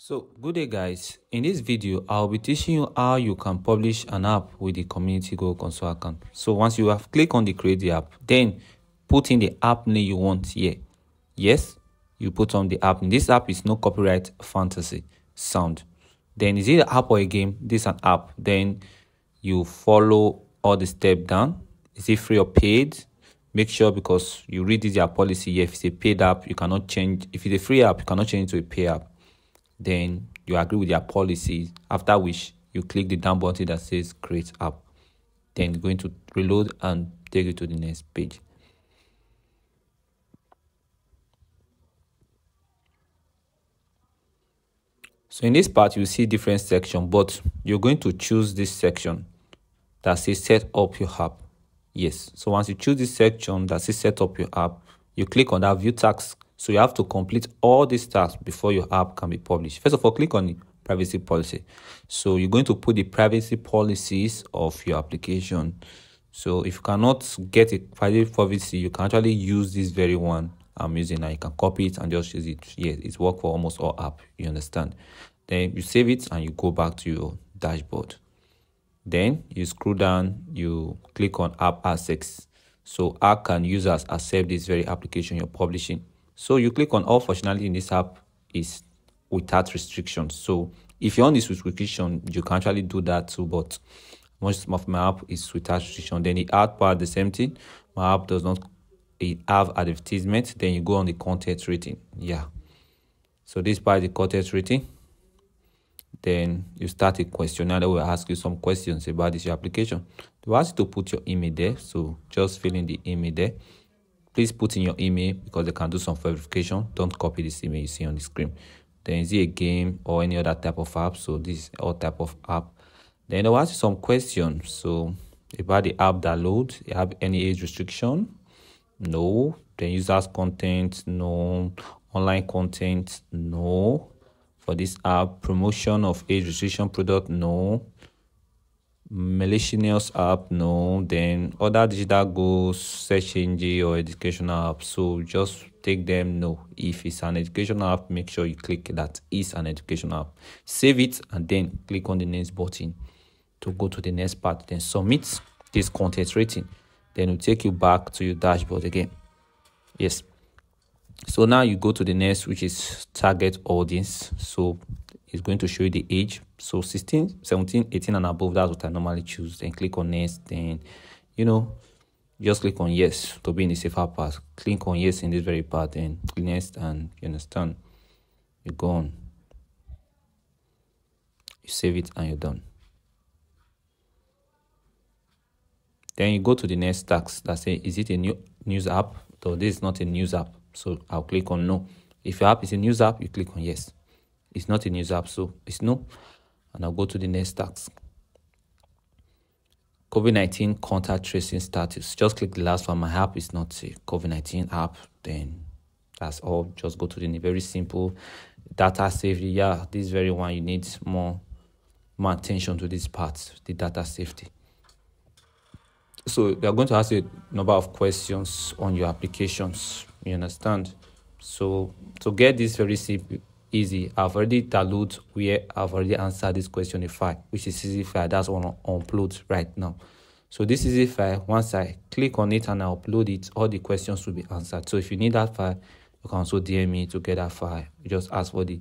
So good day guys, in this video I'll be teaching you how you can publish an app with the community Google Console account. So once you have clicked on the create the app, then put in the app name you want here. Yes, you put on the app. This app is no copyright fantasy sound. Then is it an app or a game? This is an app. Then you follow all the steps down. Is it free or paid? Make sure, because you read this your policy here. If it's a paid app, you cannot change. If it's a free app, you cannot change it to a paid app. Then you agree with their policies, after which you click the down button that says create app. Then going to reload and take you to the next page. So in this part you see different sections, but you're going to choose this section that says set up your app. Yes, so once you choose this section that says set up your app, you click on that view task. So you have to complete all these tasks before your app can be published. First of all, click on the privacy policy. So you're going to put the privacy policies of your application. So if you cannot get a private policy, you can actually use this very one I'm using now. You can copy it and just use it. Yeah, it's work for almost all app. You understand? Then you save it and you go back to your dashboard. Then you scroll down, you click on app assets. So how can users accept this very application you're publishing? So you click on all functionality in this app is without restrictions. So if you're on this restriction, you can actually do that too, but most of my app is without restriction. Then the ad part, the same thing. My app does not have advertisement. Then you go on the content rating. Yeah. So this part is the content rating. Then you start a questionnaire that will ask you some questions about this your application. They will ask you to put your email there. So just fill in the email there. Please put in your email because they can do some verification. Don't copy this email you see on the screen. Then is it a game or any other type of app? So this is all type of app. Then they'll ask you some questions. So about the app download, you have any age restriction? No. Then users content, no. Online content, no. For this app, promotion of age restriction product, no. Malicious app, no. Then other digital goals, search engine or educational app, so just take them, no. If it's an educational app, make sure you click that is an educational app, save it, and then click on the next button to go to the next part. Then submit this content rating. Then it'll take you back to your dashboard again. Yes, so now you go to the next, which is target audience. So it's going to show you the age. So 16, 17, 18 and above, that's what I normally choose. Then click on next. Then, you know, just click on yes to be in the safer part. Click on yes in this very part. Then click next and you understand. You're gone. You save it and you're done. Then you go to the next task that says, is it a news app? So this is not a news app. So I'll click on no. If your app is a news app, you click on yes. It's not a news app, so it's no. And I'll go to the next task. COVID-19 contact tracing status. Just click the last one. My app is not a COVID-19 app. Then that's all. Just go to the very simple data safety. Yeah, this very one, you need more attention to this part, the data safety. So they're going to ask you a number of questions on your applications. You understand? So to get this very simple, easy, I've already downloaded where I've already answered this question in file, which is CSV file. That's what I'll upload right now. So this CSV file, once I click on it and I upload it, all the questions will be answered. So if you need that file, you can also DM me to get that file. You just ask for the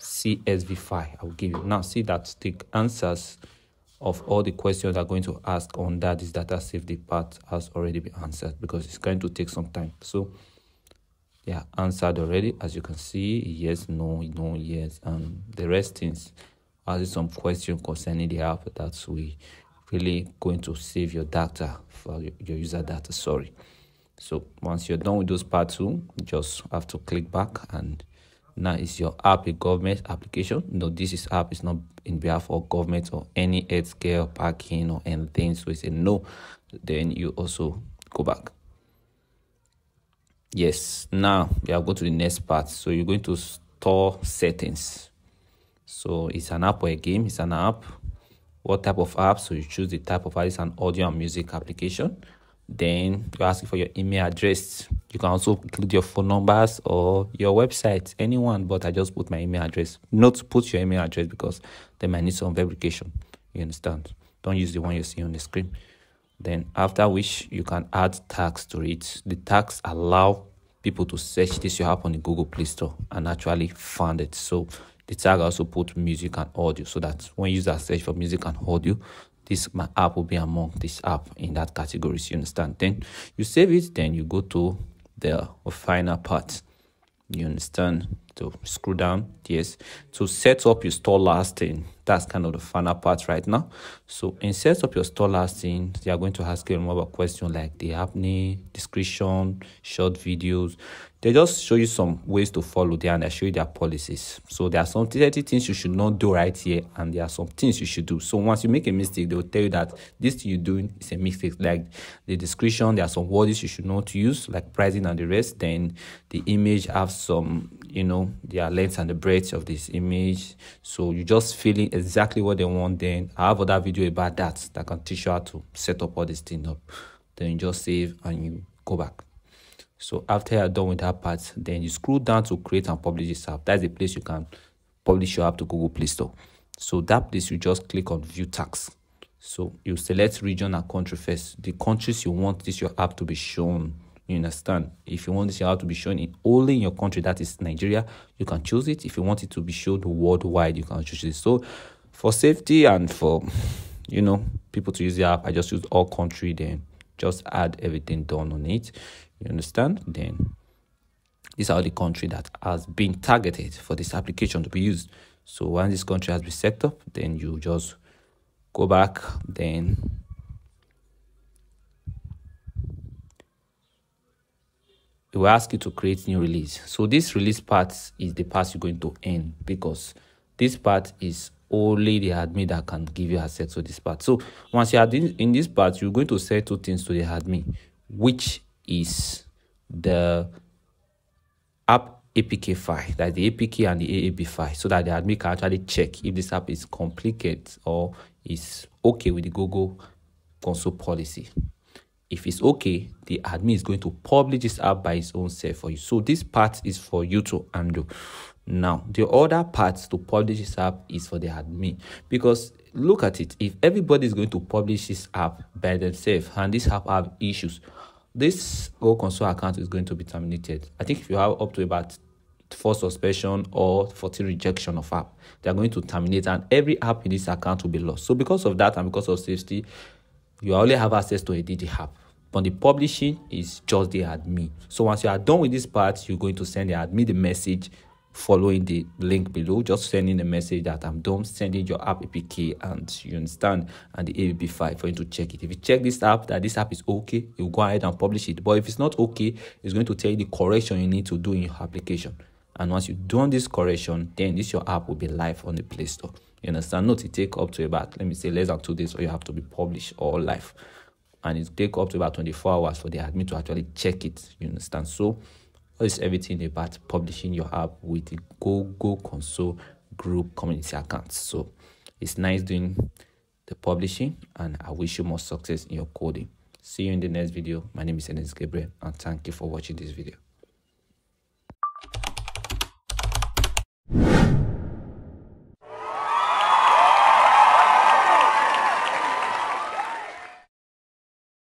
CSV file, I'll give you. Now see that the answers of all the questions that are going to ask on that is data safety part has already been answered, because it's going to take some time. So yeah, answered already, as you can see. Yes, no, yes, and the rest things. Are there some questions concerning the app that we really going to save your data for your user data? Sorry. So once you're done with those part two, you just have to click back, and now is your app a government application? No, this is app. It's not in behalf of government or any healthcare, parking or anything. So it's a no. Then you also go back. Yes, now we are going to the next part. So you're going to store settings. So it's an app or a game, it's an app. What type of app? So you choose the type of app. It's an audio and music application. Then you're asking for your email address. You can also include your phone numbers or your website, anyone, but I just put my email address. Not to put your email address because they might need some verification. You understand? Don't use the one you see on the screen. Then after which you can add tags to it. The tags allow people to search this your app on the Google Play Store and actually find it. So the tag also put music and audio, so that when users search for music and audio, this my app will be among this app in that category. You understand? Then you save it. Then you go to the final part. You understand? So scroll down. Yes. To set up your store lasting. That's kind of the final part right now. So in set up your store lasting, they are going to ask you more about questions like the app name, description, short videos. They just show you some ways to follow there, and they show you their policies. So there are some 30 things you should not do right here, and there are some things you should do. So once you make a mistake, they will tell you that this you're doing is a mistake. Like the description, there are some words you should not use, like pricing and the rest. Then the image have some, you know, their length and the breadth of this image. So you just fill in exactly what they want. Then I have other video about that that can teach you how to set up all this thing up. Then you just save and you go back. So after you're done with that part, then you scroll down to create and publish this app. That's the place you can publish your app to Google Play Store. So that place, you just click on view tags. So you select region and country first. The countries you want this your app to be shown. You understand? If you want this your app to be shown in only in your country, that is Nigeria, you can choose it. If you want it to be shown worldwide, you can choose it. So for safety and for, you know, people to use the app, I just use all country, then just add everything done on it. You understand? Then these are the country that has been targeted for this application to be used. So once this country has been set up, then you just go back, then it will ask you to create new release. So this release part is the part you're going to end, because this part is only the admin that can give you access to this part. So once you are in this part, you're going to say two things to the admin, which is the app APK file, that the APK and the AAB file, so that the admin can actually check if this app is complicated or is okay with the Google console policy. If it's okay, the admin is going to publish this app by its own self for you. So this part is for you to handle. Now, the other part to publish this app is for the admin, because look at it, if everybody is going to publish this app by themselves and this app have issues, this whole console account is going to be terminated. I think if you have up to about 4 suspension or 40 rejection of app, they are going to terminate, and every app in this account will be lost. So because of that and because of safety, you only have access to a DD app, but the publishing is just the admin. So once you are done with this part, you're going to send the admin the message following the link below, just sending a message that I'm done sending your app APK, and you understand, and the AAB file for you to check it. If you check this app that this app is okay, you go ahead and publish it. But if it's not okay, it's going to tell you the correction you need to do in your application. And once you've done this correction, then this your app will be live on the Play Store. You understand? Not to take up to about, let me say, less than 2 days, or you have to be published or live, and it take up to about 24 hours for the admin to actually check it. You understand? So it's everything about publishing your app with the Google Console Group community accounts. So it's nice doing the publishing, and I wish you more success in your coding. See you in the next video. My name is Ennis Gabriel, and thank you for watching this video.